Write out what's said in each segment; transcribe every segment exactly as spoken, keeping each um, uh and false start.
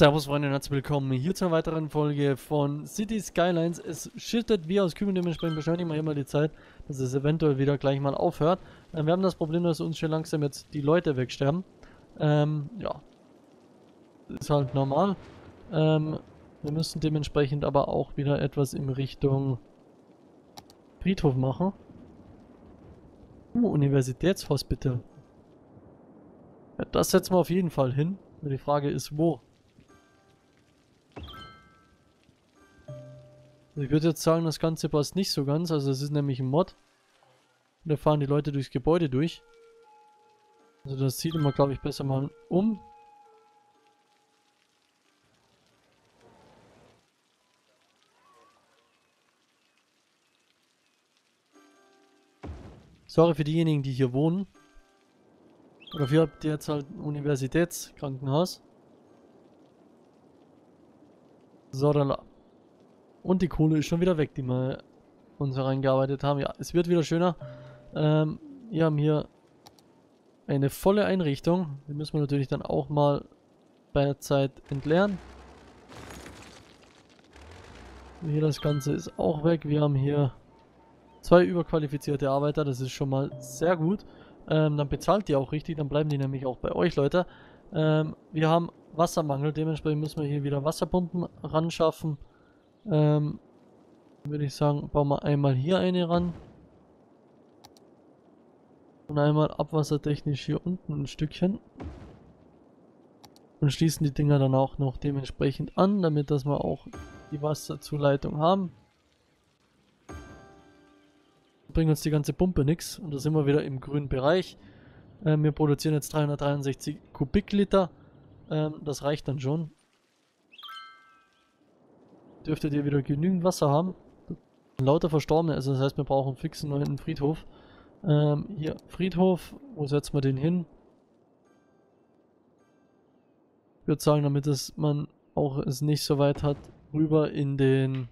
Servus Freunde und herzlich willkommen hier zur weiteren Folge von City Skylines. Es schüttet wie aus Kübeln, dementsprechend beschleunigen wir immer die Zeit, dass es eventuell wieder gleich mal aufhört. Wir haben das Problem, dass uns schon langsam jetzt die Leute wegsterben. Ähm, ja. Ist halt normal. Ähm, wir müssen dementsprechend aber auch wieder etwas in Richtung Friedhof machen. Uh, Universitätshospital. Ja, das setzen wir auf jeden Fall hin. Die Frage ist, wo? Ich würde jetzt sagen, das Ganze passt nicht so ganz. Also es ist nämlich ein Mod. Da fahren die Leute durchs Gebäude durch. Also das sieht man, glaube ich, besser mal um. Sorry für diejenigen, die hier wohnen. Dafür habt ihr jetzt halt ein Universitätskrankenhaus. So, dann. Und die Kohle ist schon wieder weg, die wir uns reingearbeitet haben. Ja, es wird wieder schöner. Ähm, wir haben hier eine volle Einrichtung. Die müssen wir natürlich dann auch mal bei der Zeit entleeren. Hier das Ganze ist auch weg. Wir haben hier zwei überqualifizierte Arbeiter. Das ist schon mal sehr gut. Ähm, dann bezahlt die auch richtig. Dann bleiben die nämlich auch bei euch, Leute. Ähm, wir haben Wassermangel. Dementsprechend müssen wir hier wieder Wasserpumpen ranschaffen. Ähm, würde ich sagen, bauen wir einmal hier eine ran. Und einmal abwassertechnisch hier unten ein Stückchen. Und schließen die Dinger dann auch noch dementsprechend an, damit dass wir auch die Wasserzuleitung haben. Bringt uns die ganze Pumpe nichts. Und da sind wir wieder im grünen Bereich. Ähm, wir produzieren jetzt dreihundertdreiundsechzig Kubikmeter. Ähm, das reicht dann schon. Dürftet ihr wieder genügend Wasser haben. Lauter Verstorbene, also das heißt, wir brauchen fix einen neuen Friedhof. Ähm, hier, Friedhof, wo setzen wir den hin? Ich würde sagen, damit es man auch es nicht so weit hat, rüber in den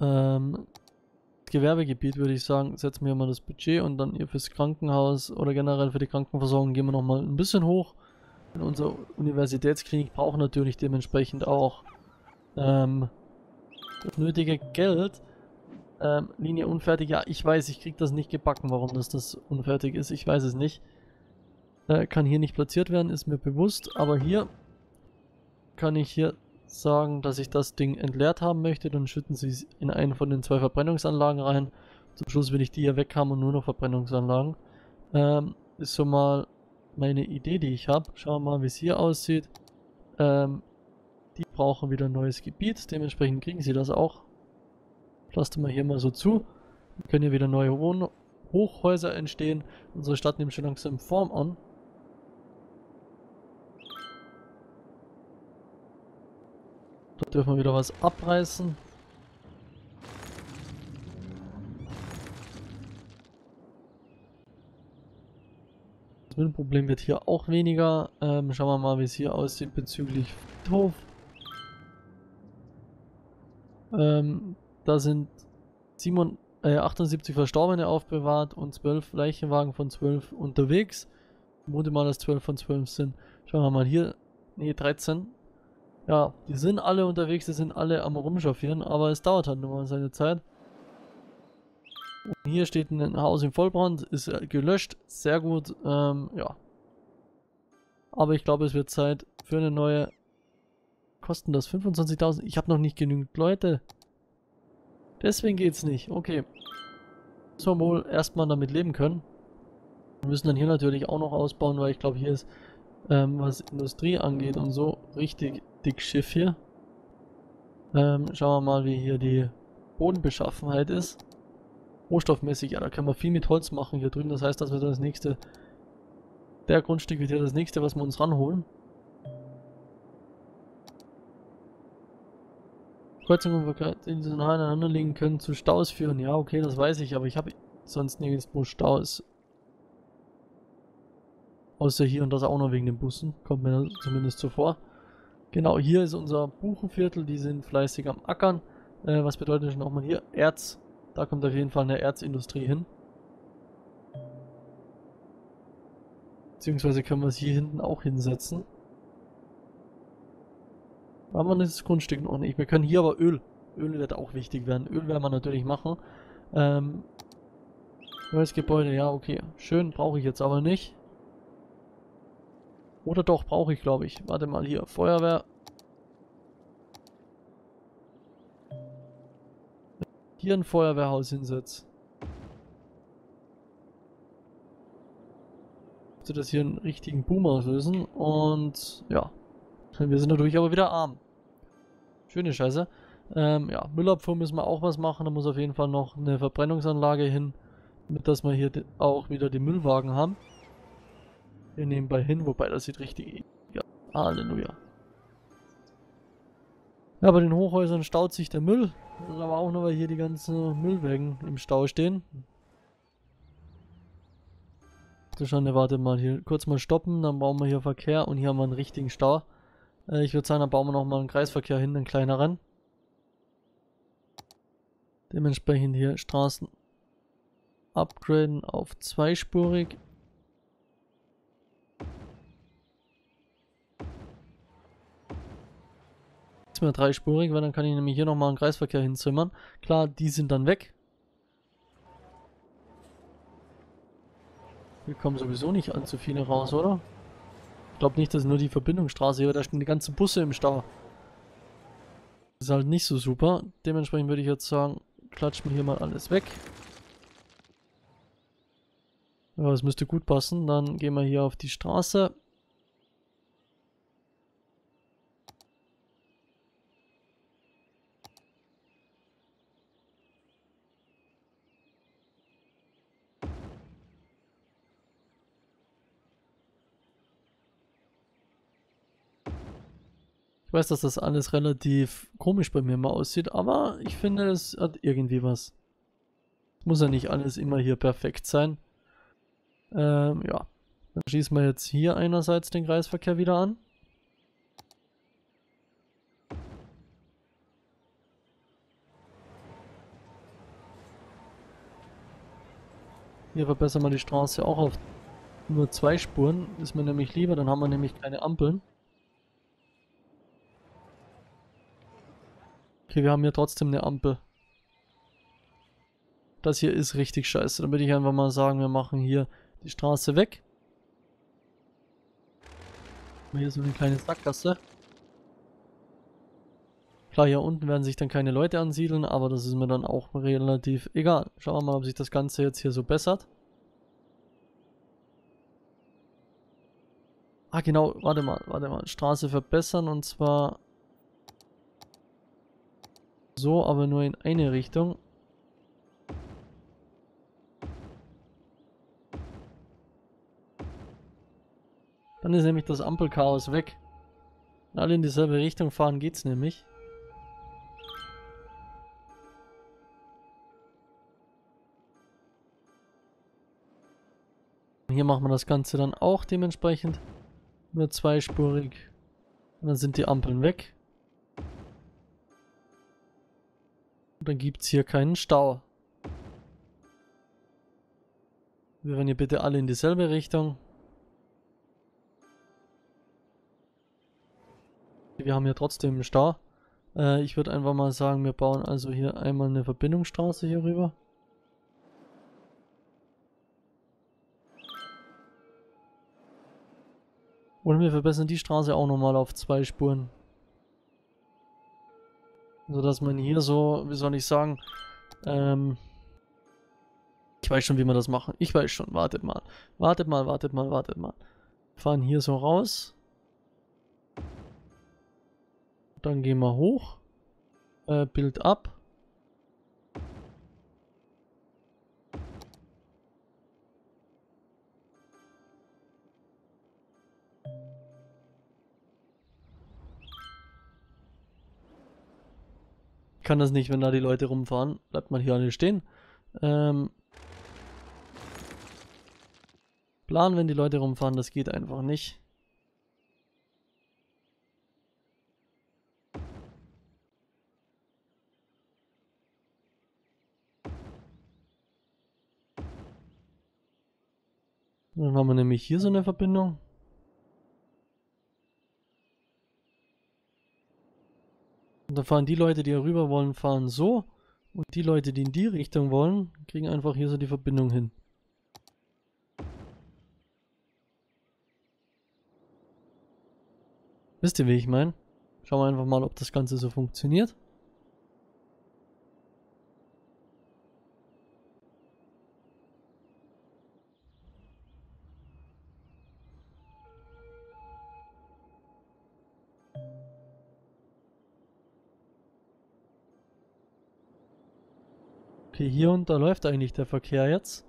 ähm, Gewerbegebiet, würde ich sagen, setzen wir mal das Budget und dann hier fürs Krankenhaus oder generell für die Krankenversorgung gehen wir nochmal ein bisschen hoch. Und unsere Universitätsklinik braucht natürlich dementsprechend auch Ähm, das nötige Geld. Ähm, Linie unfertig. Ja, ich weiß, ich kriege das nicht gebacken, warum das das unfertig ist. Ich weiß es nicht. Äh, kann hier nicht platziert werden, ist mir bewusst. Aber hier kann ich hier sagen, dass ich das Ding entleert haben möchte. Dann schütten sie es in einen von den zwei Verbrennungsanlagen rein. Zum Schluss will ich die hier weg haben und nur noch Verbrennungsanlagen. Ähm, ist so mal meine Idee, die ich habe. Schauen wir mal, wie es hier aussieht. Ähm, Die brauchen wieder ein neues Gebiet, dementsprechend kriegen sie das auch. Pflastern wir hier mal so zu. Dann können hier wieder neue Wohn Hochhäuser entstehen. Unsere Stadt nimmt schon langsam Form an. Da dürfen wir wieder was abreißen. Das Müllproblem wird hier auch weniger. Ähm, schauen wir mal, wie es hier aussieht bezüglich Friedhof. Ähm, da sind achtundsiebzig Verstorbene aufbewahrt und zwölf Leichenwagen von zwölf unterwegs. Ich vermute mal, dass zwölf von zwölf sind. Schauen wir mal hier. Ne, dreizehn. Ja, die sind alle unterwegs, die sind alle am Rumschaffieren, aber es dauert halt nur mal seine Zeit. Und hier steht ein Haus im Vollbrand, ist gelöscht, sehr gut, ähm, ja. Aber ich glaube, es wird Zeit für eine neue. Kosten das fünfundzwanzigtausend? Ich habe noch nicht genügend Leute. Deswegen geht's nicht. Okay. Müssen wir wohl erstmal damit leben können. Wir müssen dann hier natürlich auch noch ausbauen, weil ich glaube, hier ist, ähm, was Industrie angeht und so, richtig dick Schiff hier. Ähm, schauen wir mal, wie hier die Bodenbeschaffenheit ist. Rohstoffmäßig, ja, da können wir viel mit Holz machen hier drüben. Das heißt, das wird das nächste. Der Grundstück wird hier das nächste, was wir uns ranholen. Kreuzungen nahe aneinander liegen können zu Staus führen. Ja, okay, das weiß ich, aber ich habe sonst nirgendwo Staus. Außer hier und das auch noch wegen den Bussen. Kommt mir zumindest so vor. Genau, hier ist unser Buchenviertel. Die sind fleißig am Ackern. Äh, was bedeutet schon auch mal hier? Erz. Da kommt auf jeden Fall eine Erzindustrie hin. Beziehungsweise können wir es hier hinten auch hinsetzen. Haben wir das Grundstück noch nicht. Wir können hier aber Öl. Öl wird auch wichtig werden. Öl werden wir natürlich machen. Ähm, neues Gebäude, ja, okay. Schön, brauche ich jetzt aber nicht. Oder doch, brauche ich, glaube ich. Warte mal hier. Feuerwehr. Hier ein Feuerwehrhaus hinsetzt. Ich das hier einen richtigen Boom auslösen. Und ja. Wir sind natürlich aber wieder arm. Schöne Scheiße. Ähm, ja, Müllabfuhr müssen wir auch was machen. Da muss auf jeden Fall noch eine Verbrennungsanlage hin, damit dass wir hier auch wieder die Müllwagen haben. Wir nebenbei hin, wobei das sieht richtig egal. Halleluja. Ja, bei den Hochhäusern staut sich der Müll. Das ist aber auch nur, weil hier die ganzen Müllwagen im Stau stehen. So, Schande, warte mal hier. Kurz mal stoppen, dann brauchen wir hier Verkehr und hier haben wir einen richtigen Stau. Ich würde sagen, da bauen wir nochmal einen Kreisverkehr hin, einen kleineren. Dementsprechend hier Straßen upgraden auf zweispurig. Nichts mehr dreispurig, weil dann kann ich nämlich hier nochmal einen Kreisverkehr hinzimmern. Klar, die sind dann weg. Hier kommen sowieso nicht allzu viele raus, oder? Ich glaube nicht, dass nur die Verbindungsstraße hier, da stehen die ganzen Busse im Stau. Das ist halt nicht so super. Dementsprechend würde ich jetzt sagen, klatschen wir hier mal alles weg. Ja, das müsste gut passen. Dann gehen wir hier auf die Straße. Ich weiß, dass das alles relativ komisch bei mir mal aussieht, aber ich finde, es hat irgendwie was. Muss ja nicht alles immer hier perfekt sein. Ähm, ja. Dann schließen wir jetzt hier einerseits den Kreisverkehr wieder an. Hier verbessern wir die Straße auch auf nur zwei Spuren. Ist mir nämlich lieber, dann haben wir nämlich keine Ampeln. Okay, wir haben hier trotzdem eine Ampel. Das hier ist richtig scheiße. Dann würde ich einfach mal sagen, wir machen hier die Straße weg. Hier ist so eine kleine Sackgasse. Klar, hier unten werden sich dann keine Leute ansiedeln, aber das ist mir dann auch relativ egal. Schauen wir mal, ob sich das Ganze jetzt hier so bessert. Ah, genau, warte mal, warte mal. Straße verbessern und zwar... so, aber nur in eine Richtung. Dann ist nämlich das Ampelchaos weg. Wenn alle in dieselbe Richtung fahren, geht's nämlich. Hier machen wir das Ganze dann auch dementsprechend. Nur zweispurig. Und dann sind die Ampeln weg. Dann gibt es hier keinen Stau. Wir werden hier bitte alle in dieselbe Richtung. Wir haben hier trotzdem einen Stau. Äh, ich würde einfach mal sagen, wir bauen also hier einmal eine Verbindungsstraße hier rüber. Und wir verbessern die Straße auch nochmal auf zwei Spuren. So dass man hier so, wie soll ich sagen, ähm, ich weiß schon, wie man das machen. Ich weiß schon, wartet mal. Wartet mal, wartet mal, wartet mal. Wir fahren hier so raus. Dann gehen wir hoch. Äh, Bild ab. Kann das nicht, wenn da die Leute rumfahren. Bleibt man hier alle stehen. Ähm, Plan, wenn die Leute rumfahren, das geht einfach nicht. Dann haben wir nämlich hier so eine Verbindung. dann fahren die Leute, die hier rüber wollen, fahren so. Und die Leute, die in die Richtung wollen, kriegen einfach hier so die Verbindung hin. Wisst ihr, wie ich meine? Schauen wir einfach mal, ob das Ganze so funktioniert. Okay, hier und da läuft eigentlich der Verkehr jetzt.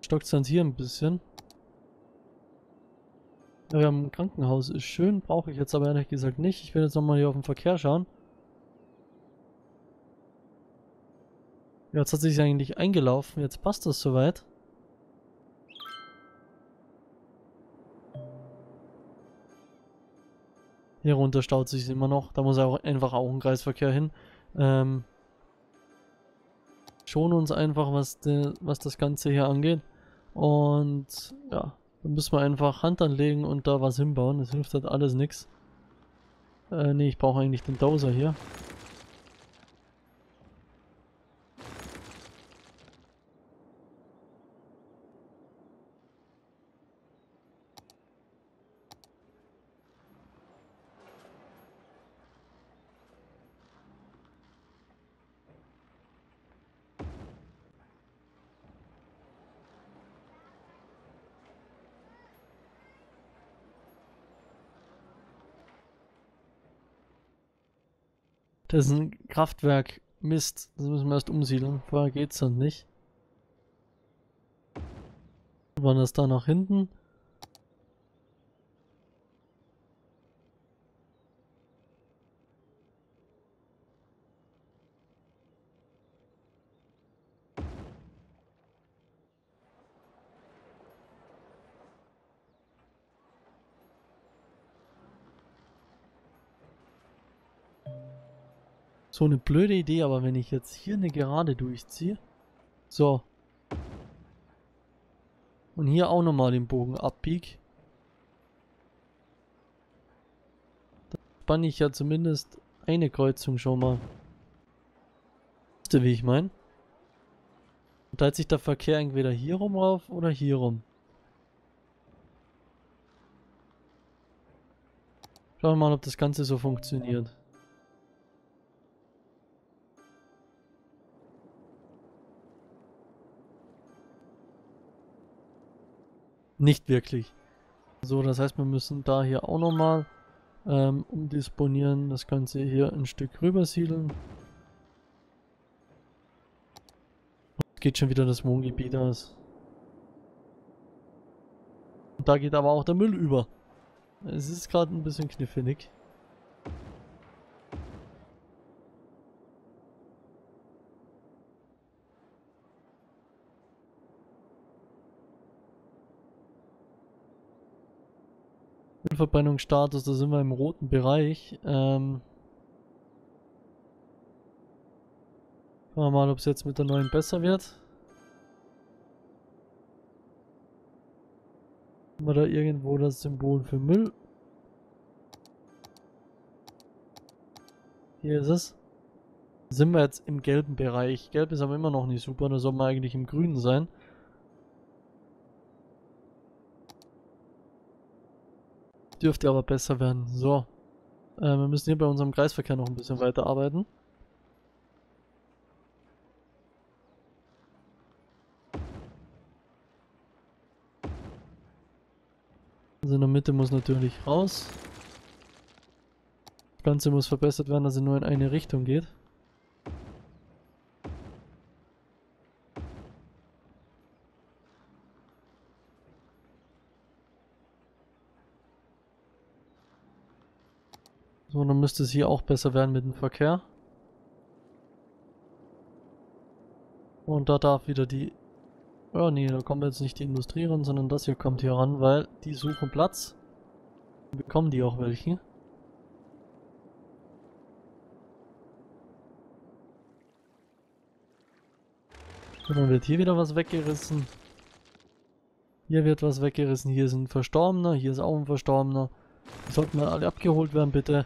Stockt sonst hier ein bisschen. Ja, wir haben ein Krankenhaus, ist schön, brauche ich jetzt aber ehrlich gesagt nicht. Ich will jetzt nochmal hier auf den Verkehr schauen. Ja, jetzt hat sich eigentlich eingelaufen, jetzt passt das soweit. Hier runter staut sich immer noch, da muss auch einfach auch ein Kreisverkehr hin. Ähm, schon uns einfach, was, de, was das Ganze hier angeht. Und ja. Dann müssen wir einfach Hand anlegen und da was hinbauen. Das hilft halt alles nichts. Äh, ne, ich brauche eigentlich den Dozer hier. Das ist ein Kraftwerk. Mist. Das müssen wir erst umsiedeln. Vorher geht's dann nicht. Wir waren das da nach hinten. So eine blöde Idee, aber wenn ich jetzt hier eine Gerade durchziehe, so, und hier auch nochmal den Bogen abbiege, dann spanne ich ja zumindest eine Kreuzung schon mal. Wisst ihr, wie ich meine? Und teilt sich der Verkehr entweder hier rum rauf oder hier rum. Schauen wir mal, ob das Ganze so funktioniert. Nicht wirklich. So, das heißt, wir müssen da hier auch nochmal ähm, umdisponieren, das Ganze hier ein Stück rüber siedeln. Jetzt geht schon wieder das Wohngebiet aus. Und da geht aber auch der Müll über. Es ist gerade ein bisschen knifflig. Müllverbrennungsstatus, da sind wir im roten Bereich. Ähm, schauen wir mal, ob es jetzt mit der neuen besser wird. Haben wir da irgendwo das Symbol für Müll? Hier ist es. Da sind wir jetzt im gelben Bereich. Gelb ist aber immer noch nicht super, da soll man eigentlich im grünen sein. Dürfte aber besser werden. So, äh, wir müssen hier bei unserem Kreisverkehr noch ein bisschen weiter arbeiten. Also in der Mitte muss natürlich raus. Das Ganze muss verbessert werden, dass es nur in eine Richtung geht. So, dann müsste es hier auch besser werden mit dem Verkehr. Und da darf wieder die... Ja, nee, da kommt jetzt nicht die Industrie ran, sondern das hier kommt hier ran, weil die suchen Platz. Bekommen die auch welche. Und dann wird hier wieder was weggerissen. Hier wird was weggerissen. Hier ist ein Verstorbener, hier ist auch ein Verstorbener. Sollten wir alle abgeholt werden, bitte.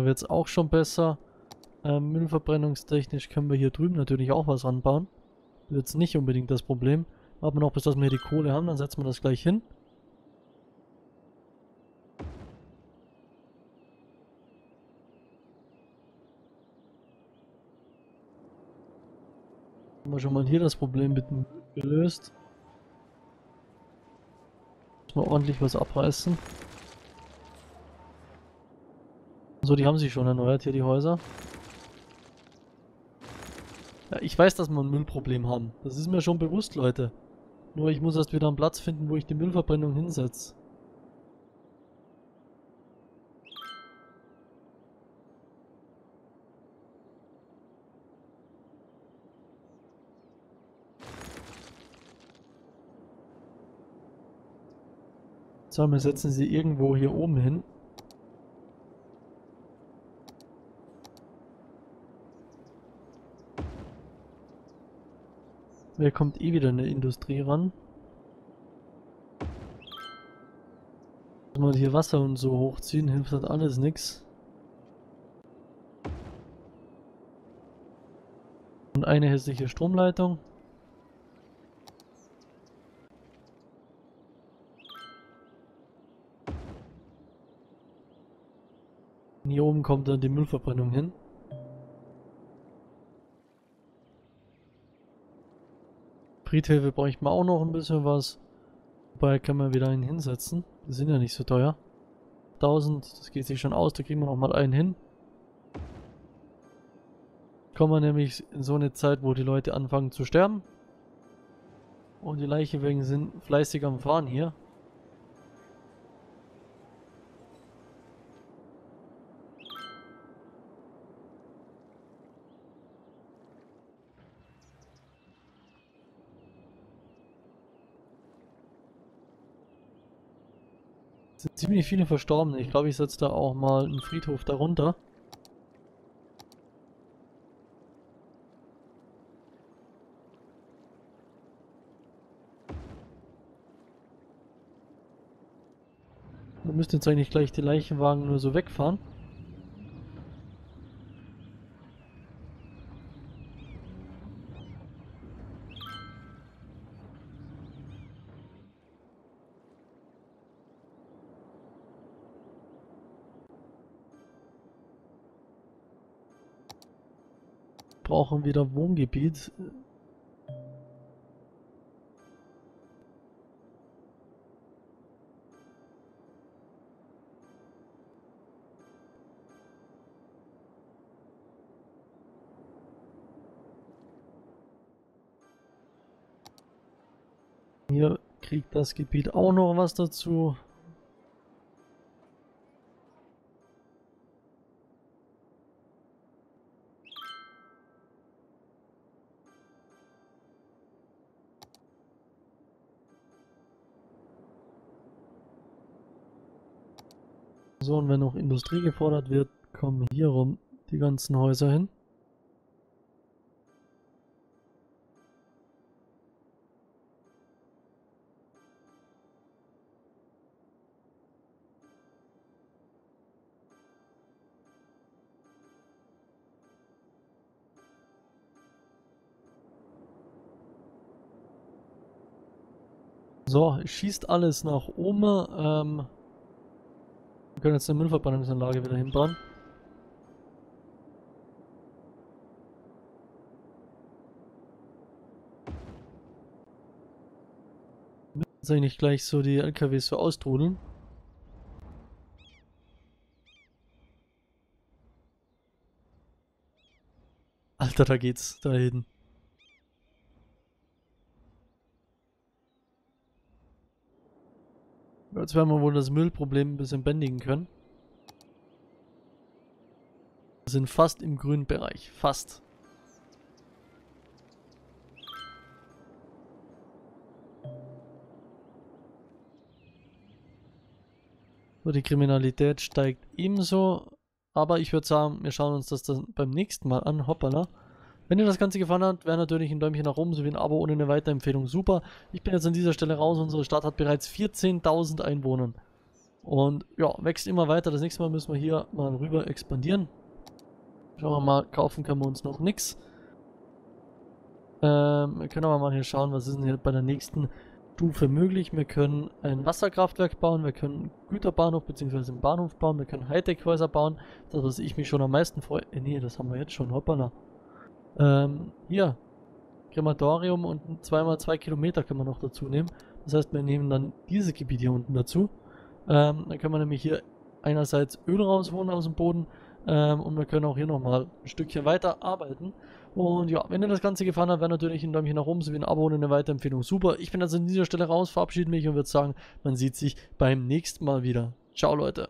Atmen wird es auch schon besser. Ähm, müllverbrennungstechnisch können wir hier drüben natürlich auch was anbauen. Wird jetzt nicht unbedingt das Problem. Warten wir noch, bis dass wir hier die Kohle haben, dann setzen wir das gleich hin. Haben wir schon mal hier das Problem mit dem Müll gelöst. Müssen wir ordentlich was abreißen. So, die haben sie schon erneuert, hier die Häuser. Ja, ich weiß, dass wir ein Müllproblem haben. Das ist mir schon bewusst, Leute. Nur ich muss erst wieder einen Platz finden, wo ich die Müllverbrennung hinsetze. So, wir setzen sie irgendwo hier oben hin. Wer kommt eh wieder in der Industrie ran? Wenn wir hier Wasser und so hochziehen, hilft halt alles nichts. Und eine hässliche Stromleitung. Und hier oben kommt dann die Müllverbrennung hin. Friedhöfe bräuchten wir auch noch ein bisschen was. Wobei können wir wieder einen hinsetzen. Die sind ja nicht so teuer. tausend, das geht sich schon aus, da kriegen wir noch mal einen hin. Kommen wir nämlich in so eine Zeit, wo die Leute anfangen zu sterben. Und die Leiche wegen sind fleißig am Fahren hier. Sind ziemlich viele Verstorbene. Ich glaube, ich setze da auch mal einen Friedhof darunter. Wir müssen jetzt eigentlich gleich die Leichenwagen nur so wegfahren. Brauchen wieder Wohngebiet. Hier kriegt das Gebiet auch noch was dazu. So, und wenn noch Industrie gefordert wird, kommen hier rum die ganzen Häuser hin. So, schießt alles nach oben. Ähm Wir können jetzt eine Müllverbrennungsanlage wieder hinbauen. Wir müssen jetzt eigentlich gleich so die L K Ws so austrudeln. Alter, da geht's, da hinten. Jetzt werden wir wohl das Müllproblem ein bisschen bändigen können. Wir sind fast im grünen Bereich. Fast. So, die Kriminalität steigt ebenso. Aber ich würde sagen, wir schauen uns das dann beim nächsten Mal an. Hoppala. Wenn dir das Ganze gefallen hat, wäre natürlich ein Däumchen nach oben sowie ein Abo ohne eine Weiterempfehlung super. Ich bin jetzt an dieser Stelle raus. Unsere Stadt hat bereits vierzehntausend Einwohner. Und ja, wächst immer weiter. Das nächste Mal müssen wir hier mal rüber expandieren. Schauen wir mal, kaufen können wir uns noch nichts. Ähm, können aber mal hier schauen, was ist denn hier bei der nächsten Stufe möglich. Wir können ein Wasserkraftwerk bauen, wir können Güterbahnhof bzw. einen Bahnhof bauen, wir können Hightech-Häuser bauen. Das, was ich mich schon am meisten freue. Äh, nee, das haben wir jetzt schon, hoppala. Ähm, hier. Krematorium und zwei mal zwei Kilometer können wir noch dazu nehmen. Das heißt, wir nehmen dann dieses Gebiet hier unten dazu. Ähm, dann können wir nämlich hier einerseits Öl rausholen aus dem Boden ähm, und wir können auch hier nochmal ein Stückchen weiter arbeiten. Und ja, wenn dir das Ganze gefallen hat, wäre natürlich ein Däumchen nach oben sowie ein Abo und eine Weiterempfehlung super. Ich bin also an dieser Stelle raus, verabschiede mich und würde sagen, man sieht sich beim nächsten Mal wieder. Ciao Leute.